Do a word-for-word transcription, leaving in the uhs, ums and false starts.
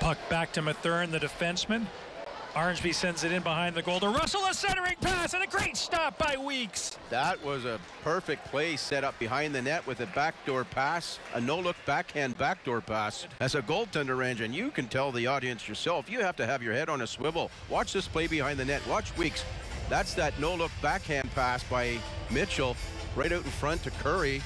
Puck back to Mathurin, the defenseman. Arnsby sends it in behind the goal to Russell, a centering pass, and a great stop by Weeks. That was a perfect play set up behind the net with a backdoor pass, a no-look backhand backdoor pass. As a goaltender, and you can tell the audience yourself, you have to have your head on a swivel. Watch this play behind the net. Watch Weeks. That's that no-look backhand pass by Mitchell right out in front to Curry.